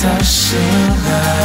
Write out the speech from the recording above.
才醒来。